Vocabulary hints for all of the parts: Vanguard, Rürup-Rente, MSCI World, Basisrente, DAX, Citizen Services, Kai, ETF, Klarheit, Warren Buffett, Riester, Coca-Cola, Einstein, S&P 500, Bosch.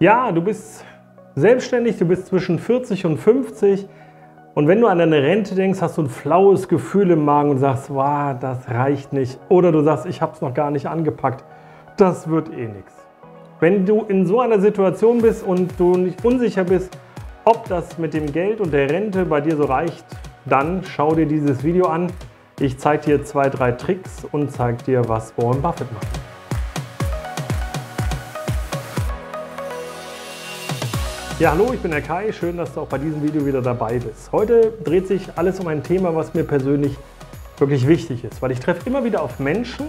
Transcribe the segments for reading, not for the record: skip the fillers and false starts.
Ja, du bist selbstständig, du bist zwischen 40 und 50 und wenn du an deine Rente denkst, hast du ein flaues Gefühl im Magen und sagst, wow, das reicht nicht. Oder du sagst, ich habe es noch gar nicht angepackt. Das wird eh nichts. Wenn du in so einer Situation bist und du nicht unsicher bist, ob das mit dem Geld und der Rente bei dir so reicht, dann schau dir dieses Video an. Ich zeige dir 2, 3 Tricks und zeige dir, was Warren Buffett macht. Ja, hallo, ich bin der Kai. Schön, dass du auch bei diesem Video wieder dabei bist. Heute dreht sich alles um ein Thema, was mir persönlich wirklich wichtig ist, weil ich treffe immer wieder auf Menschen,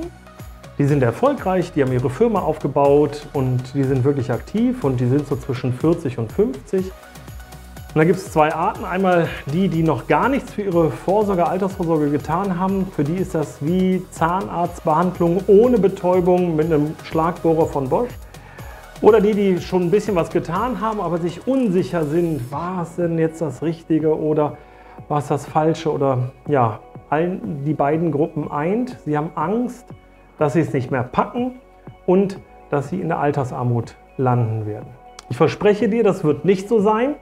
die sind erfolgreich, die haben ihre Firma aufgebaut und die sind wirklich aktiv und die sind so zwischen 40 und 50. Und da gibt es zwei Arten. Einmal die, die noch gar nichts für ihre Vorsorge, Altersvorsorge getan haben. Für die ist das wie Zahnarztbehandlung ohne Betäubung mit einem Schlagbohrer von Bosch. Oder die, die schon ein bisschen was getan haben, aber sich unsicher sind, war es denn jetzt das Richtige oder war es das Falsche? Oder ja, die beiden Gruppen eint. Sie haben Angst, dass sie es nicht mehr packen und dass sie in der Altersarmut landen werden. Ich verspreche dir, das wird nicht so sein.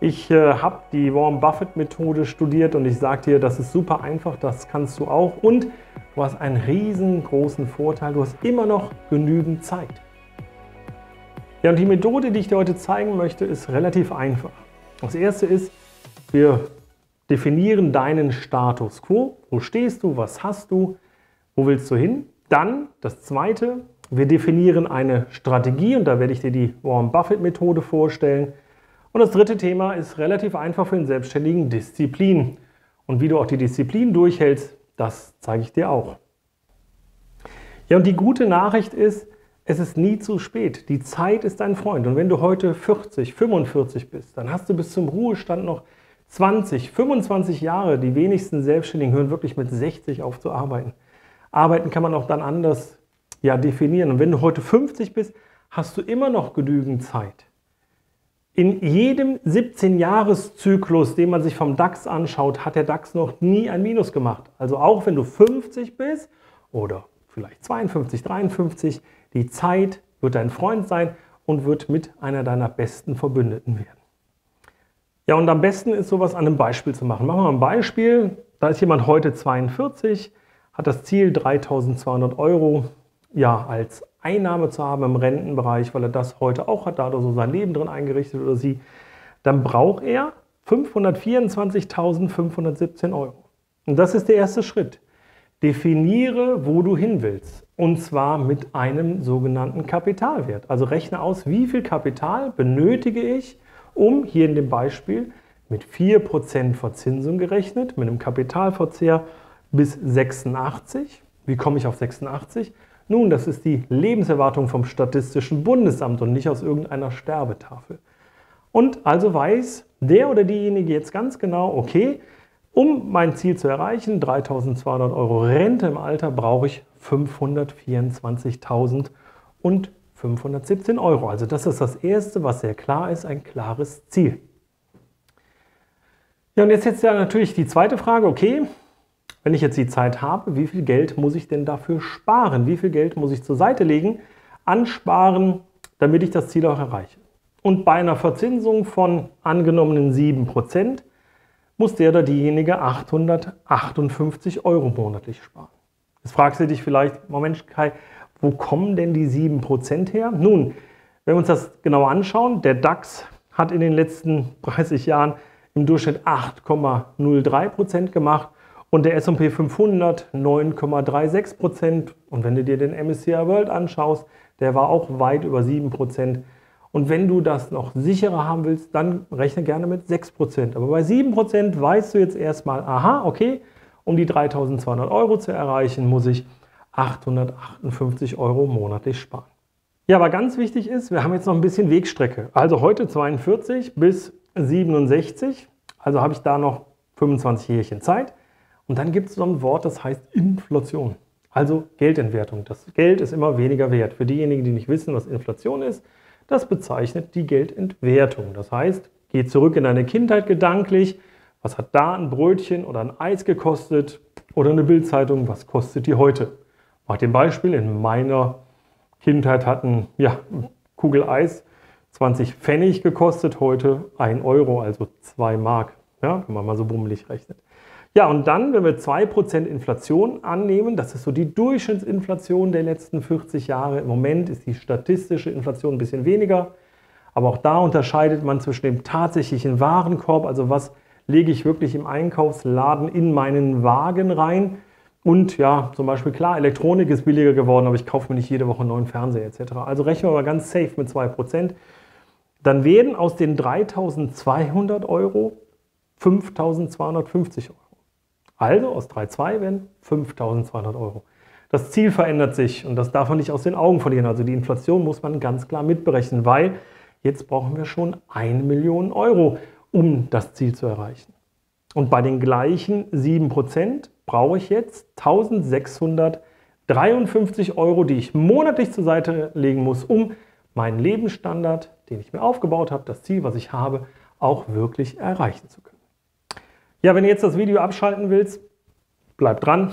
Ich habe die Warren Buffett Methode studiert und ich sage dir, das ist super einfach, das kannst du auch. Und du hast einen riesengroßen Vorteil, du hast immer noch genügend Zeit. Ja, und die Methode, die ich dir heute zeigen möchte, ist relativ einfach. Das erste ist, wir definieren deinen Status quo. Wo stehst du? Was hast du? Wo willst du hin? Dann das zweite, wir definieren eine Strategie und da werde ich dir die Warren Buffett Methode vorstellen. Und das dritte Thema ist relativ einfach für den Selbstständigen, Disziplin. Und wie du auch die Disziplin durchhältst, das zeige ich dir auch. Ja, und die gute Nachricht ist, es ist nie zu spät. Die Zeit ist dein Freund. Und wenn du heute 40, 45 bist, dann hast du bis zum Ruhestand noch 20, 25 Jahre. Die wenigsten Selbstständigen hören wirklich mit 60 auf zu arbeiten. Arbeiten kann man auch dann anders ja, definieren. Und wenn du heute 50 bist, hast du immer noch genügend Zeit. In jedem 17-Jahres-Zyklus, den man sich vom DAX anschaut, hat der DAX noch nie ein Minus gemacht. Also auch wenn du 50 bist oder vielleicht 52, 53, die Zeit wird dein Freund sein und wird mit einer deiner besten Verbündeten werden. Ja, und am besten ist sowas an einem Beispiel zu machen. Machen wir mal ein Beispiel. Da ist jemand heute 42, hat das Ziel 3.200 € ja, als Einnahme zu haben im Rentenbereich, weil er das heute auch hat, da hat er so sein Leben drin eingerichtet oder sie. Dann braucht er 524.517 €. Und das ist der erste Schritt. Definiere, wo du hin willst. Und zwar mit einem sogenannten Kapitalwert. Also rechne aus, wie viel Kapital benötige ich, um hier in dem Beispiel mit 4% Verzinsung gerechnet, mit einem Kapitalverzehr bis 86. Wie komme ich auf 86? Nun, das ist die Lebenserwartung vom Statistischen Bundesamt und nicht aus irgendeiner Sterbetafel. Und also weiß der oder diejenige jetzt ganz genau, okay, um mein Ziel zu erreichen, 3.200 € Rente im Alter, brauche ich 524.517 €. Also das ist das Erste, was sehr klar ist, ein klares Ziel. Ja, und jetzt ja natürlich die zweite Frage, okay, wenn ich jetzt die Zeit habe, wie viel Geld muss ich denn dafür sparen? Wie viel Geld muss ich zur Seite legen, ansparen, damit ich das Ziel auch erreiche? Und bei einer Verzinsung von angenommenen 7% muss der oder diejenige 858 € monatlich sparen. Jetzt fragst du dich vielleicht, Moment Kai, wo kommen denn die 7% her? Nun, wenn wir uns das genau anschauen, der DAX hat in den letzten 30 Jahren im Durchschnitt 8,03% gemacht und der S&P 500 9,36%. Und wenn du dir den MSCI World anschaust, der war auch weit über 7%. Und wenn du das noch sicherer haben willst, dann rechne gerne mit 6%. Aber bei 7% weißt du jetzt erstmal, aha, okay, um die 3.200 € zu erreichen, muss ich 858 € monatlich sparen. Ja, aber ganz wichtig ist, wir haben jetzt noch ein bisschen Wegstrecke. Also heute 42 bis 67, also habe ich da noch 25 Jährchen Zeit. Und dann gibt es so ein Wort, das heißt Inflation, also Geldentwertung. Das Geld ist immer weniger wert. Für diejenigen, die nicht wissen, was Inflation ist, das bezeichnet die Geldentwertung. Das heißt, geh zurück in deine Kindheit gedanklich. Was hat da ein Brötchen oder ein Eis gekostet? Oder eine Bildzeitung, was kostet die heute? Mach dir ein Beispiel. In meiner Kindheit hat eine Kugel Eis 20 Pfennig gekostet, heute 1 Euro, also 2 Mark, ja, wenn man mal so bummelig rechnet. Ja, und dann, wenn wir 2% Inflation annehmen, das ist so die Durchschnittsinflation der letzten 40 Jahre. Im Moment ist die statistische Inflation ein bisschen weniger, aber auch da unterscheidet man zwischen dem tatsächlichen Warenkorb, also was lege ich wirklich im Einkaufsladen in meinen Wagen rein. Und ja, zum Beispiel, klar, Elektronik ist billiger geworden, aber ich kaufe mir nicht jede Woche einen neuen Fernseher etc. Also rechnen wir mal ganz safe mit 2%. Dann werden aus den 3.200 Euro 5.250 Euro. Also aus 3,2 werden 5.200 Euro. Das Ziel verändert sich und das darf man nicht aus den Augen verlieren. Also die Inflation muss man ganz klar mitberechnen, weil jetzt brauchen wir schon 1 Million Euro, um das Ziel zu erreichen. Und bei den gleichen 7% brauche ich jetzt 1.653 Euro, die ich monatlich zur Seite legen muss, um meinen Lebensstandard, den ich mir aufgebaut habe, das Ziel, was ich habe, auch wirklich erreichen zu können. Ja, wenn du jetzt das Video abschalten willst, bleib dran.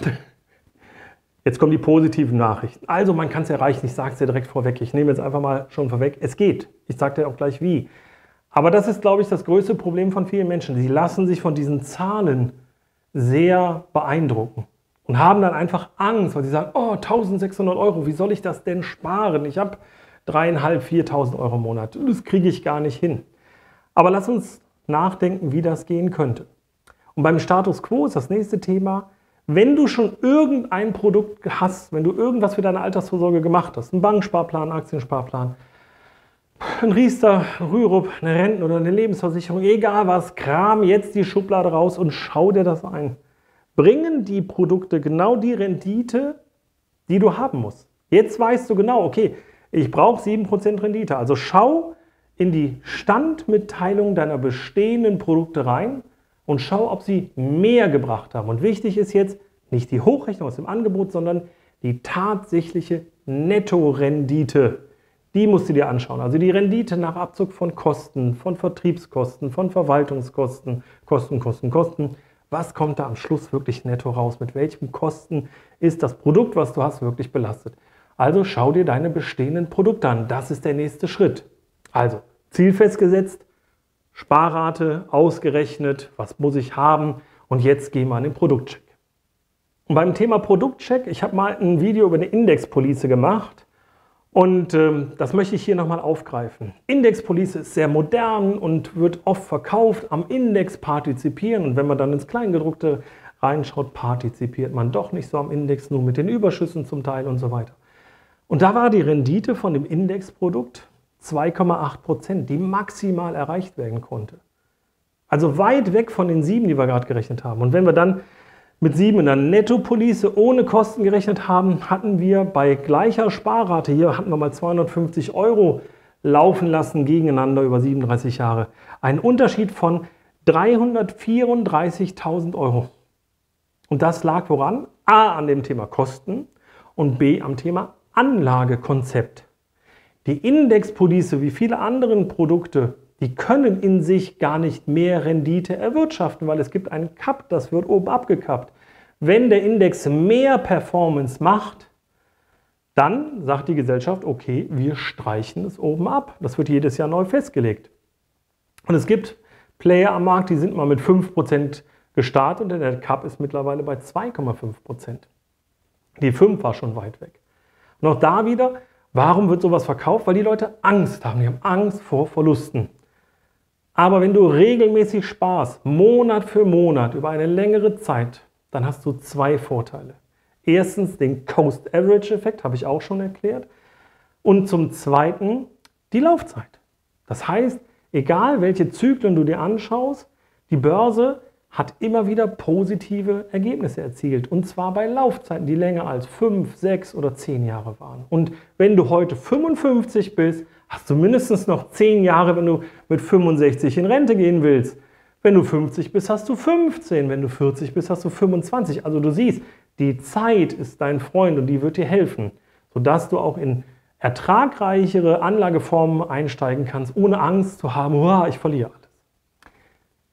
Jetzt kommen die positiven Nachrichten. Also man kann es erreichen, ich sage es dir direkt vorweg. Ich nehme jetzt einfach mal schon vorweg, es geht. Ich sage dir auch gleich wie. Aber das ist, glaube ich, das größte Problem von vielen Menschen. Sie lassen sich von diesen Zahlen sehr beeindrucken und haben dann einfach Angst, weil sie sagen, oh, 1.600 Euro, wie soll ich das denn sparen? Ich habe 3.500, 4.000 Euro im Monat, das kriege ich gar nicht hin. Aber lass uns nachdenken, wie das gehen könnte. Und beim Status Quo ist das nächste Thema, wenn du schon irgendein Produkt hast, wenn du irgendwas für deine Altersvorsorge gemacht hast, einen Bankensparplan, einen Aktiensparplan, ein Riester, ein Rürup, eine Renten- oder eine Lebensversicherung, egal was, kram jetzt die Schublade raus und schau dir das ein. Bringen die Produkte genau die Rendite, die du haben musst. Jetzt weißt du genau, okay, ich brauche 7% Rendite. Also schau in die Standmitteilung deiner bestehenden Produkte rein und schau, ob sie mehr gebracht haben. Und wichtig ist jetzt nicht die Hochrechnung aus dem Angebot, sondern die tatsächliche Nettorendite. Die musst du dir anschauen. Also die Rendite nach Abzug von Kosten, von Vertriebskosten, von Verwaltungskosten, Kosten. Was kommt da am Schluss wirklich netto raus? Mit welchen Kosten ist das Produkt, was du hast, wirklich belastet? Also schau dir deine bestehenden Produkte an. Das ist der nächste Schritt. Also Ziel festgesetzt, Sparrate ausgerechnet, was muss ich haben? Und jetzt gehen wir an den Produktcheck. Und beim Thema Produktcheck, ich habe mal ein Video über eine Indexpolice gemacht. Und das möchte ich hier nochmal aufgreifen. Indexpolice ist sehr modern und wird oft verkauft, am Index partizipieren. Und wenn man dann ins Kleingedruckte reinschaut, partizipiert man doch nicht so am Index, nur mit den Überschüssen zum Teil und so weiter. Und da war die Rendite von dem Indexprodukt 2,8%, die maximal erreicht werden konnte. Also weit weg von den 7, die wir gerade gerechnet haben. Und wenn wir dann mit 7 in der Nettopolice ohne Kosten gerechnet haben, hatten wir bei gleicher Sparrate, hier hatten wir mal 250 Euro laufen lassen gegeneinander über 37 Jahre, einen Unterschied von 334.000 Euro. Und das lag woran? A, an dem Thema Kosten und B, am Thema Anlagekonzept. Die Indexpolice, wie viele anderen Produkte, die können in sich gar nicht mehr Rendite erwirtschaften, weil es gibt einen Cap, das wird oben abgekappt. Wenn der Index mehr Performance macht, dann sagt die Gesellschaft, okay, wir streichen es oben ab. Das wird jedes Jahr neu festgelegt. Und es gibt Player am Markt, die sind mal mit 5% gestartet und der Cap ist mittlerweile bei 2,5%. Die 5 war schon weit weg. Und auch da wieder, warum wird sowas verkauft? Weil die Leute Angst haben. Die haben Angst vor Verlusten. Aber wenn du regelmäßig sparst, Monat für Monat, über eine längere Zeit, dann hast du 2 Vorteile. Erstens den Cost-Average-Effekt, habe ich auch schon erklärt. Und zum Zweiten die Laufzeit. Das heißt, egal welche Zyklen du dir anschaust, die Börse hat immer wieder positive Ergebnisse erzielt. Und zwar bei Laufzeiten, die länger als 5, 6 oder 10 Jahre waren. Und wenn du heute 55 bist, hast du mindestens noch 10 Jahre, wenn du mit 65 in Rente gehen willst. Wenn du 50 bist, hast du 15. Wenn du 40 bist, hast du 25. Also du siehst, die Zeit ist dein Freund und die wird dir helfen, sodass du auch in ertragreichere Anlageformen einsteigen kannst, ohne Angst zu haben, ich verliere alles.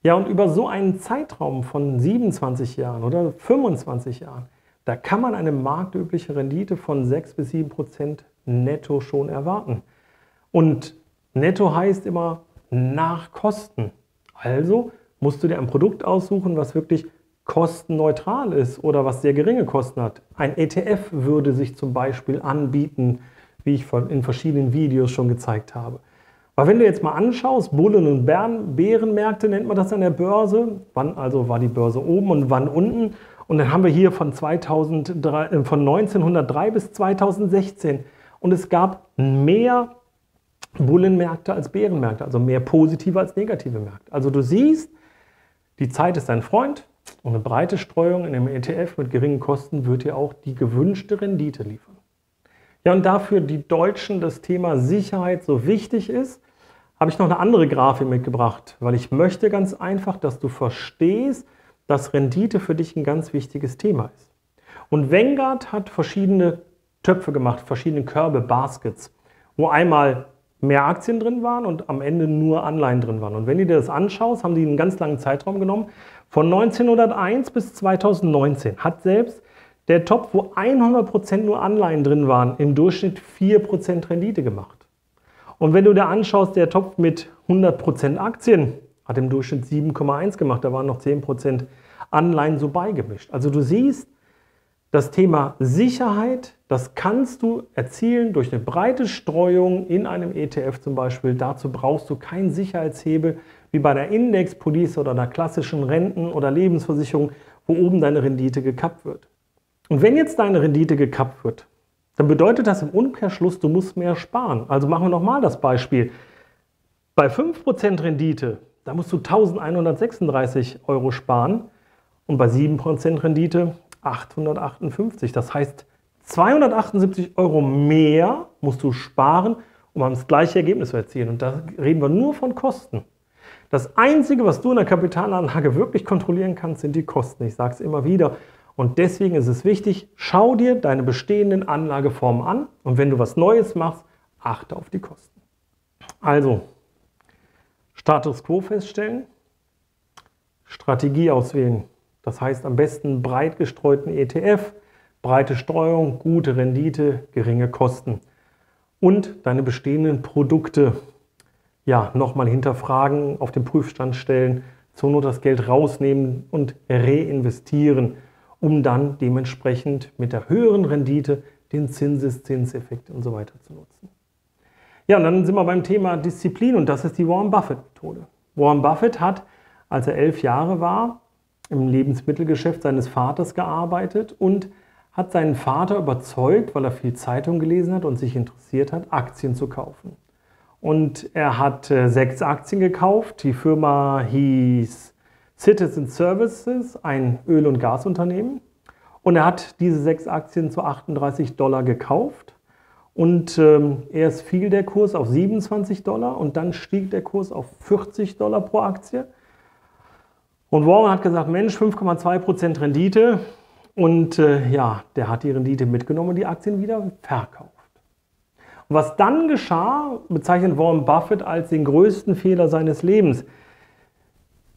Ja, und über so einen Zeitraum von 27 Jahren oder 25 Jahren, da kann man eine marktübliche Rendite von 6 bis 7% netto schon erwarten. Und Netto heißt immer nach Kosten. Also musst du dir ein Produkt aussuchen, was wirklich kostenneutral ist oder was sehr geringe Kosten hat. Ein ETF würde sich zum Beispiel anbieten, wie ich in verschiedenen Videos schon gezeigt habe. Aber wenn du jetzt mal anschaust, Bullen- und Bärenmärkte nennt man das an der Börse. Wann also war die Börse oben und wann unten? Und dann haben wir hier von 1903 bis 2016. Und es gab mehr Bullenmärkte als Bärenmärkte, also mehr positive als negative Märkte. Also du siehst, die Zeit ist dein Freund. Und eine breite Streuung in einem ETF mit geringen Kosten wird dir auch die gewünschte Rendite liefern. Ja, und dafür die Deutschen das Thema Sicherheit so wichtig ist, habe ich noch eine andere Grafik mitgebracht, weil ich möchte ganz einfach, dass du verstehst, dass Rendite für dich ein ganz wichtiges Thema ist. Und Vanguard hat verschiedene Töpfe gemacht, verschiedene Körbe, Baskets, wo einmal mehr Aktien drin waren und am Ende nur Anleihen drin waren. Und wenn du dir das anschaust, haben die einen ganz langen Zeitraum genommen. Von 1901 bis 2019 hat selbst der Topf, wo 100% nur Anleihen drin waren, im Durchschnitt 4% Rendite gemacht. Und wenn du dir anschaust, der Topf mit 100% Aktien hat im Durchschnitt 7,1 gemacht. Da waren noch 10% Anleihen so beigemischt. Also du siehst, das Thema Sicherheit, das kannst du erzielen durch eine breite Streuung in einem ETF zum Beispiel. Dazu brauchst du keinen Sicherheitshebel wie bei der Indexpolice oder einer klassischen Renten- oder Lebensversicherung, wo oben deine Rendite gekappt wird. Und wenn jetzt deine Rendite gekappt wird, dann bedeutet das im Umkehrschluss, du musst mehr sparen. Also machen wir nochmal das Beispiel. Bei 5% Rendite, da musst du 1136 Euro sparen und bei 7% Rendite 858. Das heißt, 278 Euro mehr musst du sparen, um das gleiche Ergebnis zu erzielen. Und da reden wir nur von Kosten. Das Einzige, was du in der Kapitalanlage wirklich kontrollieren kannst, sind die Kosten. Ich sage es immer wieder. Und deswegen ist es wichtig, schau dir deine bestehenden Anlageformen an. Und wenn du was Neues machst, achte auf die Kosten. Also, Status Quo feststellen, Strategie auswählen. Das heißt, am besten breit gestreuten ETF, breite Streuung, gute Rendite, geringe Kosten. Und deine bestehenden Produkte, ja, nochmal hinterfragen, auf den Prüfstand stellen, zur Not das Geld rausnehmen und reinvestieren, um dann dementsprechend mit der höheren Rendite den Zinseszinseffekt und so weiter zu nutzen. Ja, und dann sind wir beim Thema Disziplin und das ist die Warren Buffett-Methode. Warren Buffett hat, als er 11 Jahre war, im Lebensmittelgeschäft seines Vaters gearbeitet und hat seinen Vater überzeugt, weil er viel Zeitung gelesen hat und sich interessiert hat, Aktien zu kaufen. Und er hat 6 Aktien gekauft. Die Firma hieß Citizen Services, ein Öl- und Gasunternehmen. Und er hat diese 6 Aktien zu $38 gekauft. Und erst fiel der Kurs auf $27 und dann stieg der Kurs auf $40 pro Aktie. Und Warren hat gesagt, Mensch, 5,2% Rendite und ja, der hat die Rendite mitgenommen und die Aktien wieder verkauft. Und was dann geschah, bezeichnet Warren Buffett als den größten Fehler seines Lebens.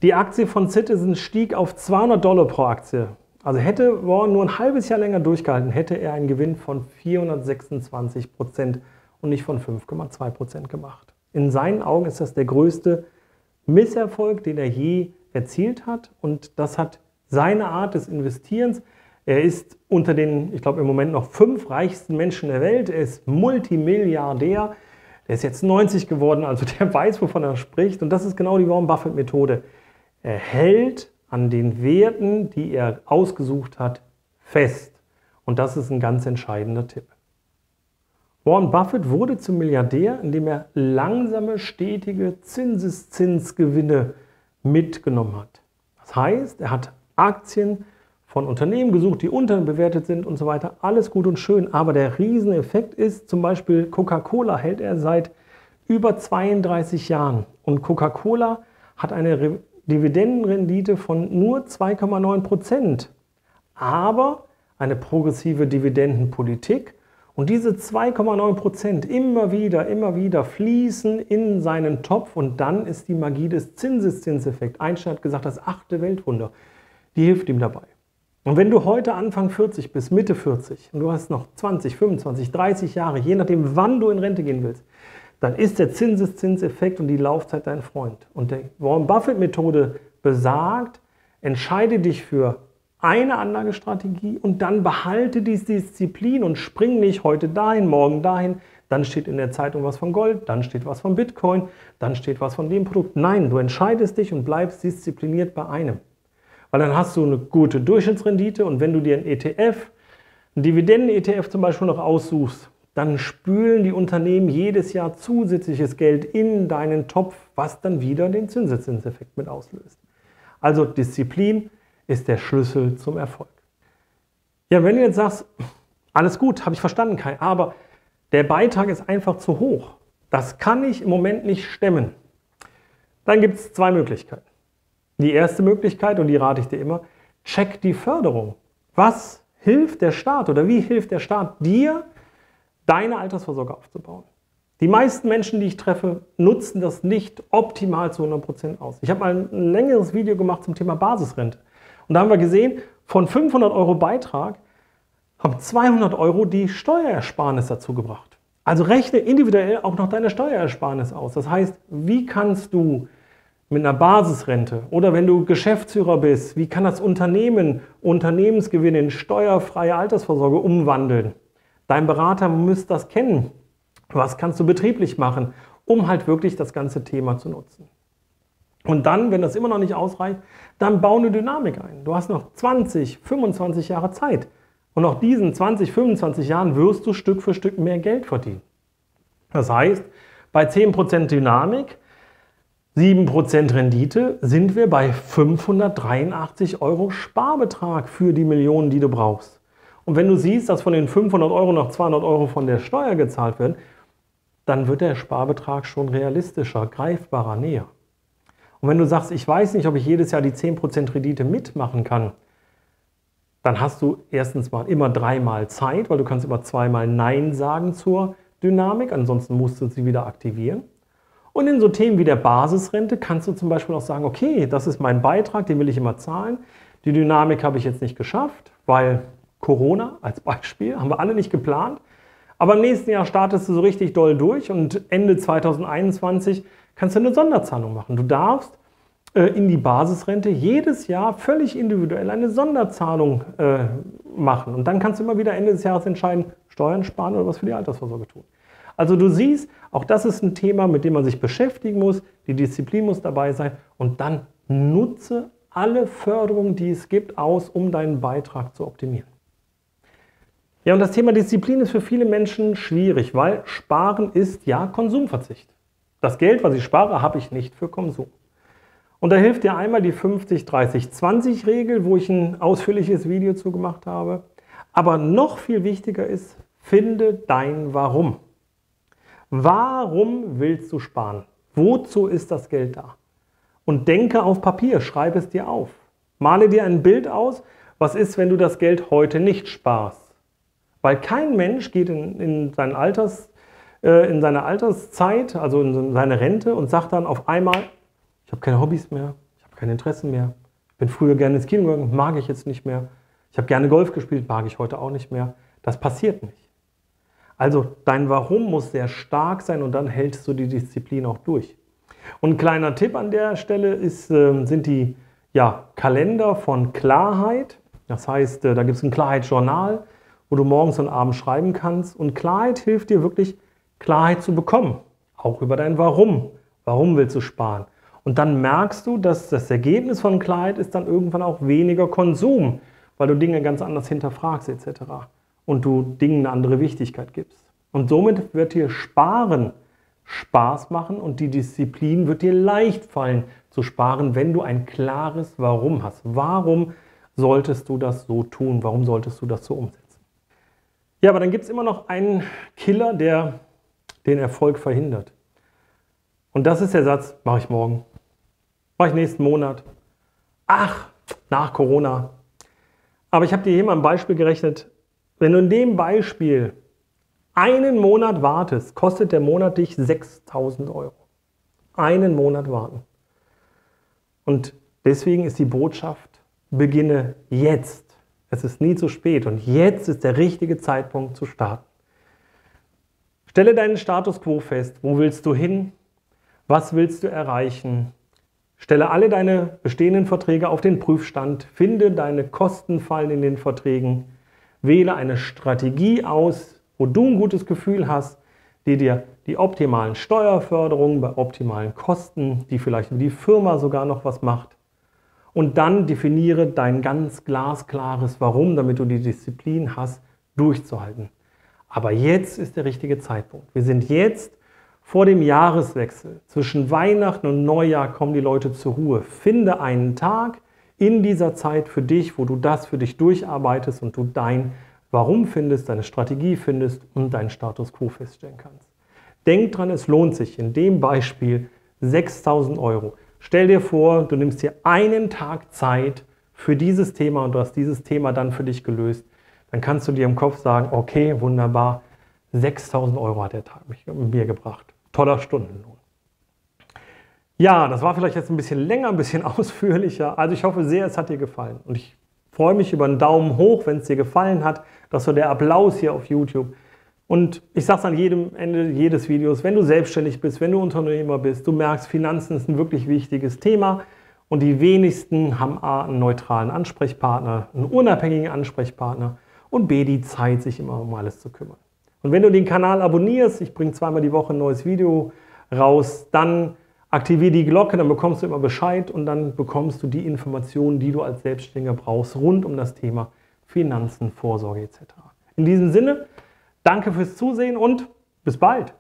Die Aktie von Citizen stieg auf $200 pro Aktie. Also hätte Warren nur ein halbes Jahr länger durchgehalten, hätte er einen Gewinn von 426% und nicht von 5,2% gemacht. In seinen Augen ist das der größte Misserfolg, den er je erzielt hat und das hat seine Art des Investierens. Er ist unter den, ich glaube im Moment noch 5 reichsten Menschen der Welt, er ist Multimilliardär, der ist jetzt 90 geworden, also der weiß, wovon er spricht und das ist genau die Warren Buffett Methode. Er hält an den Werten, die er ausgesucht hat, fest und das ist ein ganz entscheidender Tipp. Warren Buffett wurde zum Milliardär, indem er langsame, stetige Zinseszinsgewinne mitgenommen hat. Das heißt, er hat Aktien von Unternehmen gesucht, die unterbewertet sind und so weiter. Alles gut und schön, aber der Rieseneffekt ist, zum Beispiel Coca-Cola hält er seit über 32 Jahren. Und Coca-Cola hat eine Dividendenrendite von nur 2,9%, aber eine progressive Dividendenpolitik. Und diese 2,9% immer wieder fließen in seinen Topf und dann ist die Magie des Zinseszinseffekts. Einstein hat gesagt, das 8. Weltwunder, die hilft ihm dabei. Und wenn du heute Anfang 40 bis Mitte 40 und du hast noch 20, 25, 30 Jahre, je nachdem wann du in Rente gehen willst, dann ist der Zinseszinseffekt und die Laufzeit dein Freund. Und die Warren Buffett Methode besagt, entscheide dich für eine Anlagestrategie und dann behalte die Disziplin und spring nicht heute dahin, morgen dahin. Dann steht in der Zeitung was von Gold, dann steht was von Bitcoin, dann steht was von dem Produkt. Nein, du entscheidest dich und bleibst diszipliniert bei einem. Weil dann hast du eine gute Durchschnittsrendite und wenn du dir einen ETF, einen Dividenden-ETF zum Beispiel noch aussuchst, dann spülen die Unternehmen jedes Jahr zusätzliches Geld in deinen Topf, was dann wieder den Zinseszinseffekt mit auslöst. Also Disziplin ist der Schlüssel zum Erfolg. Ja, wenn du jetzt sagst, alles gut, habe ich verstanden, Kai, aber der Beitrag ist einfach zu hoch. Das kann ich im Moment nicht stemmen. Dann gibt es zwei Möglichkeiten. Die erste Möglichkeit, und die rate ich dir immer, check die Förderung. Was hilft der Staat oder wie hilft der Staat dir, deine Altersvorsorge aufzubauen? Die meisten Menschen, die ich treffe, nutzen das nicht optimal zu 100% aus. Ich habe mal ein längeres Video gemacht zum Thema Basisrente. Und da haben wir gesehen, von 500 Euro Beitrag haben 200 Euro die Steuerersparnis dazu gebracht. Also rechne individuell auch noch deine Steuerersparnis aus. Das heißt, wie kannst du mit einer Basisrente oder wenn du Geschäftsführer bist, wie kann das Unternehmen Unternehmensgewinne in steuerfreie Altersvorsorge umwandeln? Dein Berater müsste das kennen. Was kannst du betrieblich machen, um halt wirklich das ganze Thema zu nutzen? Und dann, wenn das immer noch nicht ausreicht, dann bau eine Dynamik ein. Du hast noch 20, 25 Jahre Zeit. Und nach diesen 20, 25 Jahren wirst du Stück für Stück mehr Geld verdienen. Das heißt, bei 10% Dynamik, 7% Rendite, sind wir bei 583 Euro Sparbetrag für die Millionen, die du brauchst. Und wenn du siehst, dass von den 500 Euro noch 200 Euro von der Steuer gezahlt werden, dann wird der Sparbetrag schon realistischer, greifbarer, näher. Und wenn du sagst, ich weiß nicht, ob ich jedes Jahr die 10% Rendite mitmachen kann, dann hast du erstens mal immer dreimal Zeit, weil du kannst immer zweimal Nein sagen zur Dynamik, ansonsten musst du sie wieder aktivieren. Und in so Themen wie der Basisrente kannst du zum Beispiel auch sagen, okay, das ist mein Beitrag, den will ich immer zahlen. Die Dynamik habe ich jetzt nicht geschafft, weil Corona als Beispiel, haben wir alle nicht geplant. Aber im nächsten Jahr startest du so richtig doll durch und Ende 2021 kannst du eine Sonderzahlung machen. Du darfst in die Basisrente jedes Jahr völlig individuell eine Sonderzahlung machen. Und dann kannst du immer wieder Ende des Jahres entscheiden, Steuern sparen oder was für die Altersvorsorge tun. Also du siehst, auch das ist ein Thema, mit dem man sich beschäftigen muss. Die Disziplin muss dabei sein. Und dann nutze alle Förderungen, die es gibt, aus, um deinen Beitrag zu optimieren. Ja, und das Thema Disziplin ist für viele Menschen schwierig, weil Sparen ist ja Konsumverzicht. Das Geld, was ich spare, habe ich nicht für Konsum. Und da hilft dir einmal die 50-30-20-Regel, wo ich ein ausführliches Video zu gemacht habe. Aber noch viel wichtiger ist, finde dein Warum. Warum willst du sparen? Wozu ist das Geld da? Und denke auf Papier, schreibe es dir auf. Male dir ein Bild aus, was ist, wenn du das Geld heute nicht sparst. Weil kein Mensch geht in seine Alterszeit, also in seine Rente und sagt dann auf einmal, ich habe keine Hobbys mehr, ich habe keine Interessen mehr, ich bin früher gerne ins Kino gegangen, mag ich jetzt nicht mehr, ich habe gerne Golf gespielt, mag ich heute auch nicht mehr. Das passiert nicht. Also dein Warum muss sehr stark sein und dann hältst du die Disziplin auch durch. Und ein kleiner Tipp an der Stelle ist, sind die Kalender von Klarheit. Das heißt, da gibt es ein Klarheit-Journal, wo du morgens und abends schreiben kannst. Und Klarheit hilft dir wirklich, Klarheit zu bekommen, auch über dein Warum. Warum willst du sparen? Und dann merkst du, dass das Ergebnis von Klarheit ist dann irgendwann auch weniger Konsum, weil du Dinge ganz anders hinterfragst etc. und du Dingen eine andere Wichtigkeit gibst. Und somit wird dir Sparen Spaß machen und die Disziplin wird dir leicht fallen zu sparen, wenn du ein klares Warum hast. Warum solltest du das so tun? Warum solltest du das so umsetzen? Ja, aber dann gibt es immer noch einen Killer, der den Erfolg verhindert. Und das ist der Satz, mache ich morgen, mache ich nächsten Monat, ach, nach Corona. Aber ich habe dir hier mal ein Beispiel gerechnet. Wenn du in dem Beispiel einen Monat wartest, kostet der Monat dich 6.000 Euro. Einen Monat warten. Und deswegen ist die Botschaft, beginne jetzt. Es ist nie zu spät und jetzt ist der richtige Zeitpunkt zu starten. Stelle deinen Status quo fest. Wo willst du hin? Was willst du erreichen? Stelle alle deine bestehenden Verträge auf den Prüfstand. Finde deine Kostenfallen in den Verträgen. Wähle eine Strategie aus, wo du ein gutes Gefühl hast, die dir die optimalen Steuerförderungen bei optimalen Kosten, die vielleicht für die Firma sogar noch was macht. Und dann definiere dein ganz glasklares Warum, damit du die Disziplin hast, durchzuhalten. Aber jetzt ist der richtige Zeitpunkt. Wir sind jetzt vor dem Jahreswechsel. Zwischen Weihnachten und Neujahr kommen die Leute zur Ruhe. Finde einen Tag in dieser Zeit für dich, wo du das für dich durcharbeitest und du dein Warum findest, deine Strategie findest und deinen Status quo feststellen kannst. Denk dran, es lohnt sich. In dem Beispiel 6.000 Euro. Stell dir vor, du nimmst dir einen Tag Zeit für dieses Thema und du hast dieses Thema dann für dich gelöst. Dann kannst du dir im Kopf sagen, okay, wunderbar, 6.000 Euro hat der Tag mir gebracht. Toller Stundenlohn. Ja, das war vielleicht jetzt ein bisschen länger, ein bisschen ausführlicher. Also ich hoffe sehr, es hat dir gefallen. Und ich freue mich über einen Daumen hoch, wenn es dir gefallen hat. Das ist so der Applaus hier auf YouTube. Und ich sage es an jedem Ende jedes Videos, wenn du selbstständig bist, wenn du Unternehmer bist, du merkst, Finanzen ist ein wirklich wichtiges Thema und die wenigsten haben A, einen neutralen Ansprechpartner, einen unabhängigen Ansprechpartner und B, die Zeit, sich immer um alles zu kümmern. Und wenn du den Kanal abonnierst, ich bringe zweimal die Woche ein neues Video raus, dann aktiviere die Glocke, dann bekommst du immer Bescheid und dann bekommst du die Informationen, die du als Selbstständiger brauchst, rund um das Thema Finanzen, Vorsorge etc. In diesem Sinne, danke fürs Zusehen und bis bald!